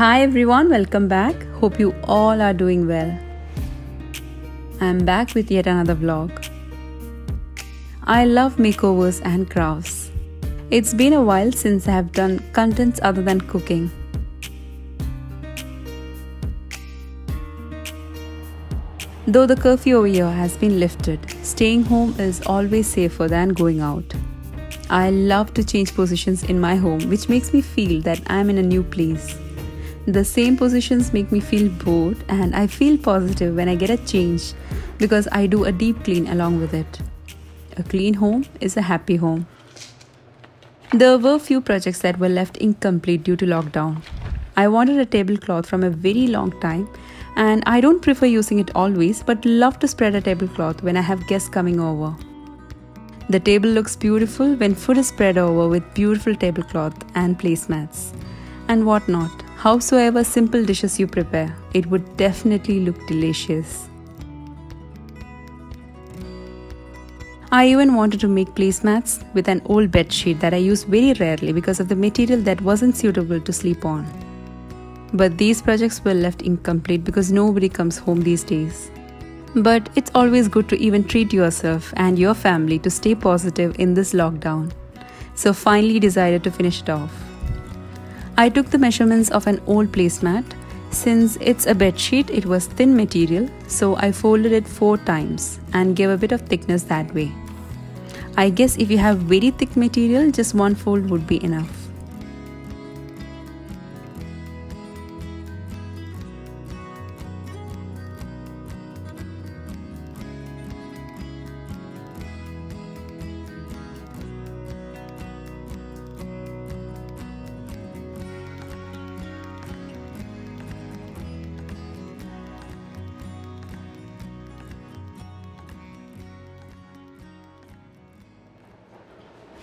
Hi everyone, welcome back. Hope you all are doing well. I am back with yet another vlog. I love makeovers and crafts. It's been a while since I have done contents other than cooking. Though the curfew over here has been lifted, staying home is always safer than going out. I love to change positions in my home, which makes me feel that I am in a new place. The same positions make me feel bored, and I feel positive when I get a change because I do a deep clean along with it. A clean home is a happy home. There were few projects that were left incomplete due to lockdown. I wanted a tablecloth from a very long time, and I don't prefer using it always but love to spread a tablecloth when I have guests coming over. The table looks beautiful when food is spread over with beautiful tablecloth and placemats and whatnot. Howsoever simple dishes you prepare, it would definitely look delicious. I even wanted to make placemats with an old bed sheet that I use very rarely because of the material that wasn't suitable to sleep on. But these projects were left incomplete because nobody comes home these days. But it's always good to even treat yourself and your family to stay positive in this lockdown. So finally decided to finish it off. I took the measurements of an old placemat. Since it's a bedsheet, it was thin material, so I folded it 4 times and gave a bit of thickness that way. I guess if you have very thick material, just 1 fold would be enough.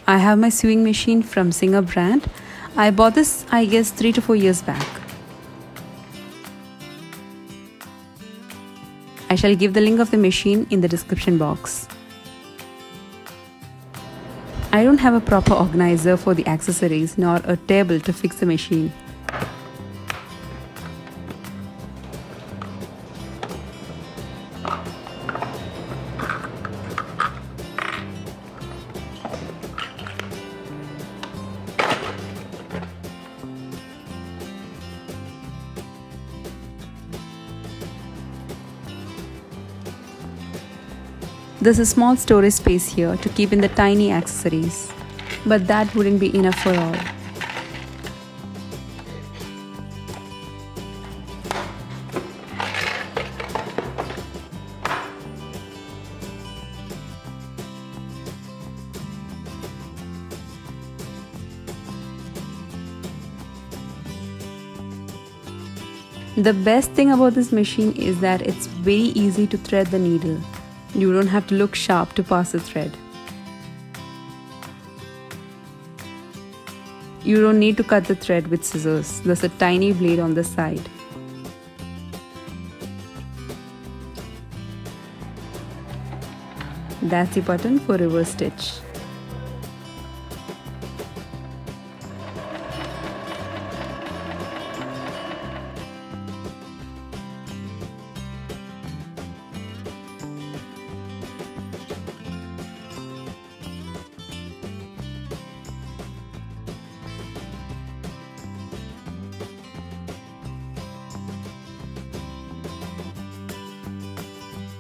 I have my sewing machine from Singer brand. I bought this, I guess, 3 to 4 years back. I shall give the link of the machine in the description box. I don't have a proper organizer for the accessories nor a table to fix the machine. There's a small storage space here to keep in the tiny accessories, but that wouldn't be enough for all. The best thing about this machine is that it's very easy to thread the needle. You don't have to look sharp to pass the thread. You don't need to cut the thread with scissors. There's a tiny blade on the side. That's the button for reverse stitch.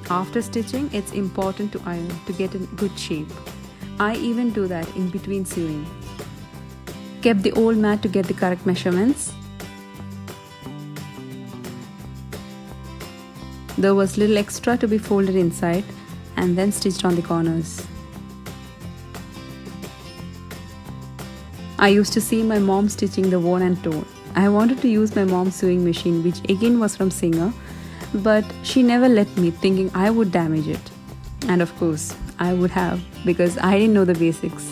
After stitching, it's important to iron to get in good shape. I even do that in between sewing. Kept the old mat to get the correct measurements. There was little extra to be folded inside and then stitched on the corners. I used to see my mom stitching the worn and torn. I wanted to use my mom's sewing machine, which again was from Singer, but she never let me, thinking I would damage it. And of course, I would have, because I didn't know the basics.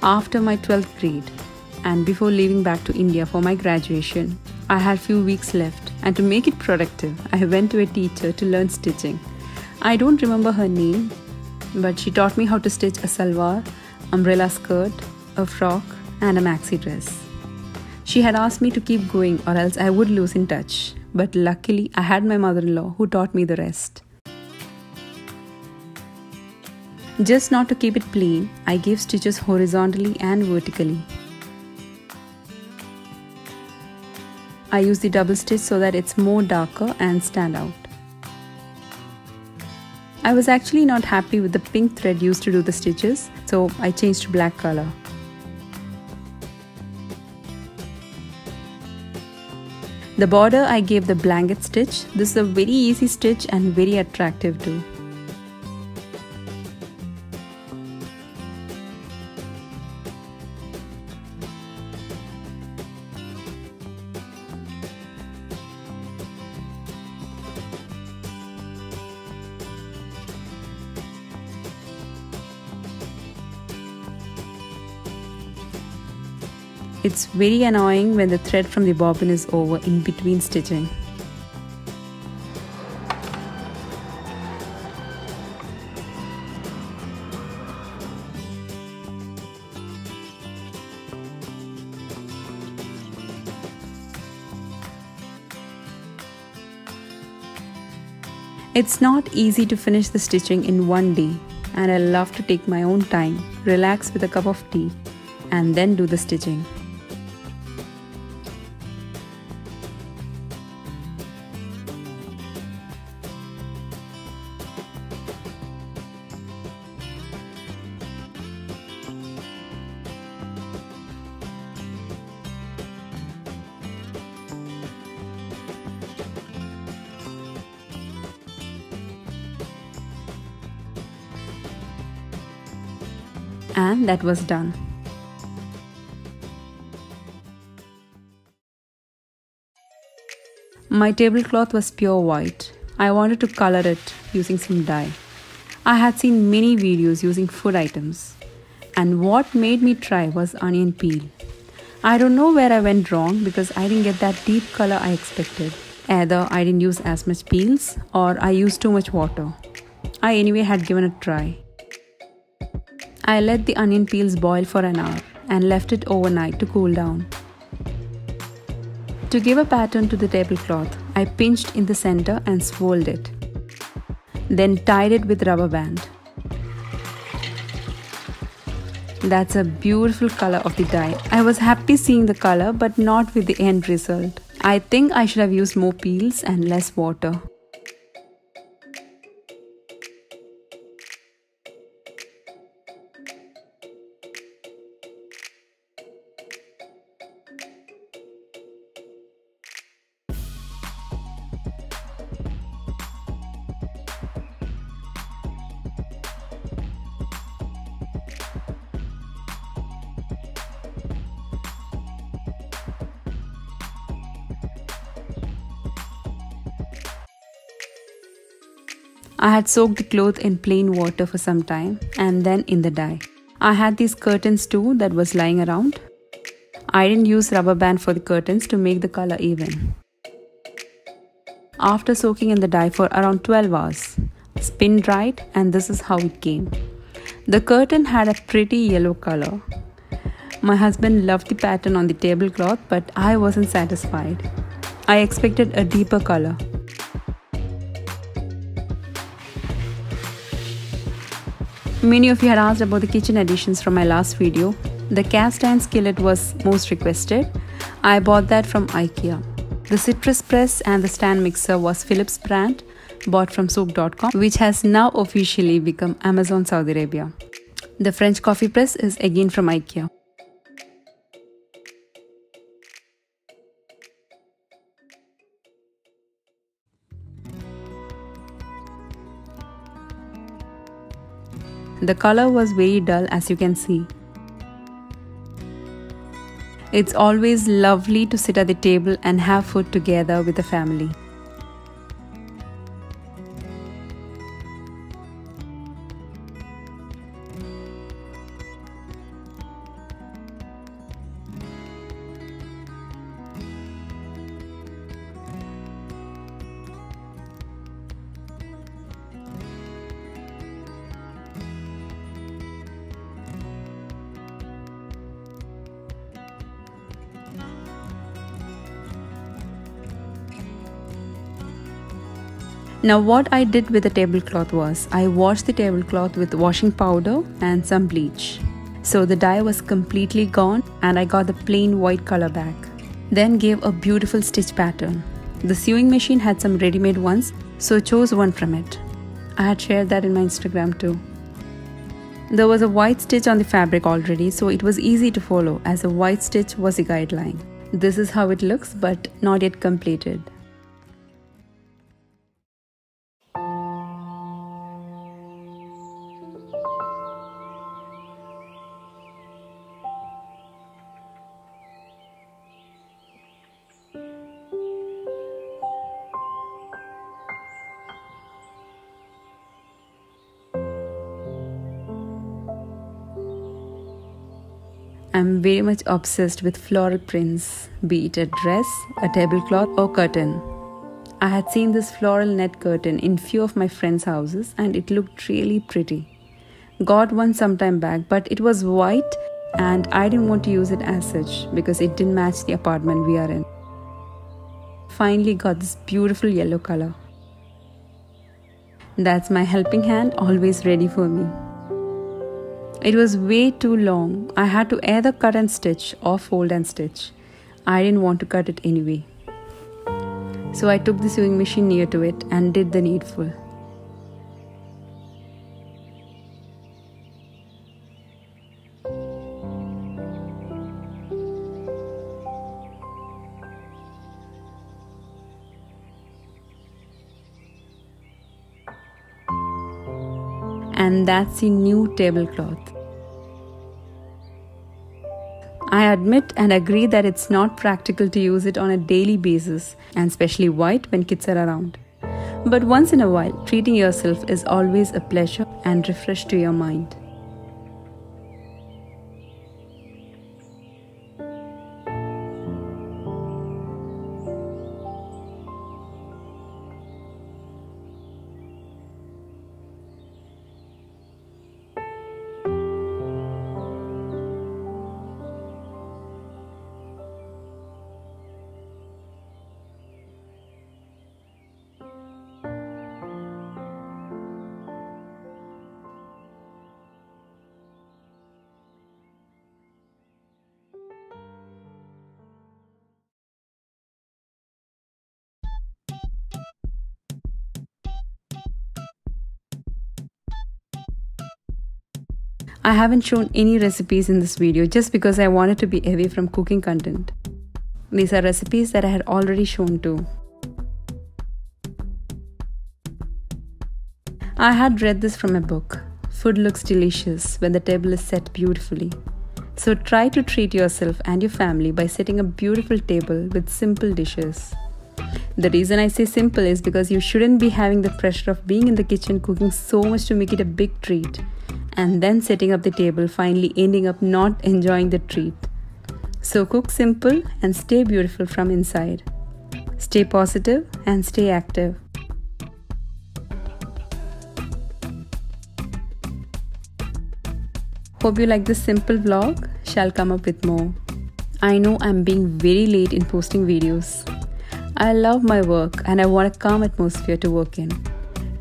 After my 12th grade and before leaving back to India for my graduation, I had few weeks left, and to make it productive, I went to a teacher to learn stitching. I don't remember her name, but she taught me how to stitch a salwar, umbrella skirt, a frock and a maxi dress. She had asked me to keep going or else I would lose in touch. But luckily, I had my mother-in-law who taught me the rest. Just not to keep it plain, I gave stitches horizontally and vertically. I use the double stitch so that it's more darker and stand out. I was actually not happy with the pink thread used to do the stitches, so I changed to black color. The border I gave the blanket stitch. This is a very easy stitch and very attractive too. It's very annoying when the thread from the bobbin is over in between stitching. It's not easy to finish the stitching in one day, and I love to take my own time, relax with a cup of tea, and then do the stitching. And that was done. My tablecloth was pure white. I wanted to color it using some dye. I had seen many videos using food items. And what made me try was onion peel. I don't know where I went wrong because I didn't get that deep color I expected. Either I didn't use as much peels or I used too much water. I anyway had given a try. I let the onion peels boil for an hour and left it overnight to cool down. To give a pattern to the tablecloth, I pinched in the center and swirled it. Then tied it with rubber band. That's a beautiful color of the dye. I was happy seeing the color but not with the end result. I think I should have used more peels and less water. I had soaked the cloth in plain water for some time and then in the dye. I had these curtains too that was lying around. I didn't use rubber band for the curtains to make the color even. After soaking in the dye for around 12 hours, spin dried, and this is how it came. The curtain had a pretty yellow color. My husband loved the pattern on the tablecloth, but I wasn't satisfied. I expected a deeper color. Many of you had asked about the kitchen additions from my last video. The cast iron skillet was most requested. I bought that from IKEA. The citrus press and the stand mixer was Philips brand, bought from Souq.com, which has now officially become Amazon Saudi Arabia. The French coffee press is again from IKEA. The color was very dull, as you can see. It's always lovely to sit at the table and have food together with the family. Now what I did with the tablecloth was, I washed the tablecloth with washing powder and some bleach. So the dye was completely gone and I got the plain white color back. Then gave a beautiful stitch pattern. The sewing machine had some ready-made ones, so I chose one from it. I had shared that in my Instagram too. There was a white stitch on the fabric already, so it was easy to follow as a white stitch was a guideline. This is how it looks, but not yet completed. I'm very much obsessed with floral prints, be it a dress, a tablecloth or curtain. I had seen this floral net curtain in few of my friends' houses and it looked really pretty. Got one sometime back, but it was white and I didn't want to use it as such because it didn't match the apartment we are in. Finally got this beautiful yellow color. That's my helping hand always ready for me. It was way too long. I had to either cut and stitch or fold and stitch. I didn't want to cut it anyway. So I took the sewing machine near to it and did the needful. And that's the new tablecloth. I admit and agree that it's not practical to use it on a daily basis, and especially white when kids are around. But once in a while, treating yourself is always a pleasure and refresh to your mind. I haven't shown any recipes in this video just because I wanted to be away from cooking content. These are recipes that I had already shown too. I had read this from a book. Food looks delicious when the table is set beautifully. So try to treat yourself and your family by setting a beautiful table with simple dishes. The reason I say simple is because you shouldn't be having the pressure of being in the kitchen cooking so much to make it a big treat. And then setting up the table, finally ending up not enjoying the treat. So cook simple and stay beautiful from inside. Stay positive and stay active. Hope you like this simple vlog. Shall come up with more. I know I'm being very late in posting videos. I love my work and I want a calm atmosphere to work in.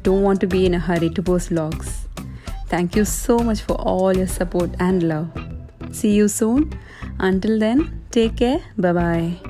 Don't want to be in a hurry to post vlogs. Thank you so much for all your support and love. See you soon. Until then, take care. Bye-bye.